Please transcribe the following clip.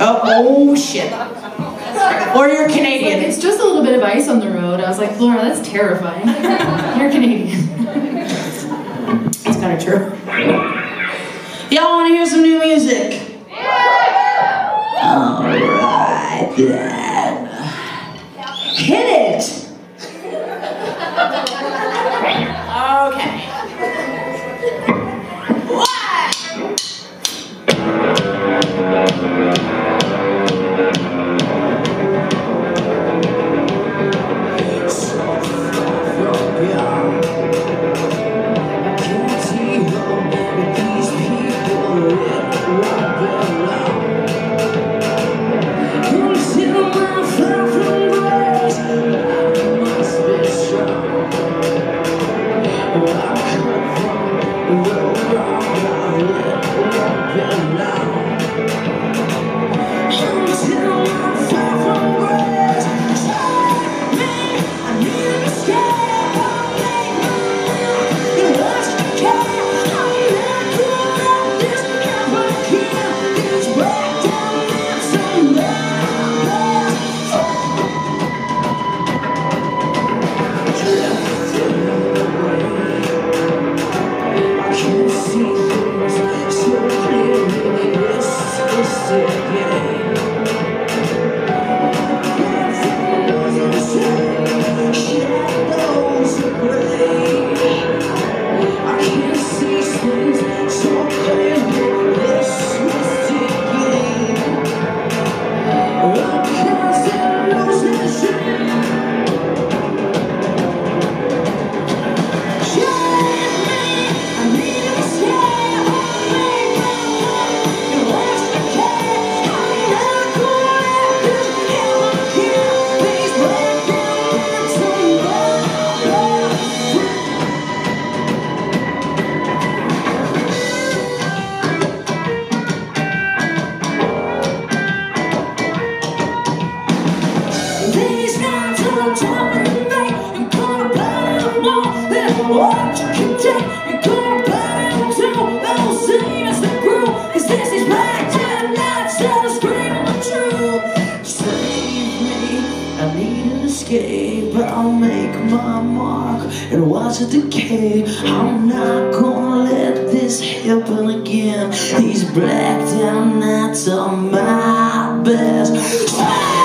Oh shit. Or you're Canadian. It's just a little bit of ice on the road. I was like, Laura, that's terrifying. You're Canadian. It's kind of true. Y'all want to hear some new music? Yeah. All right then. Hit it. Okay. These blacked out nights are my best.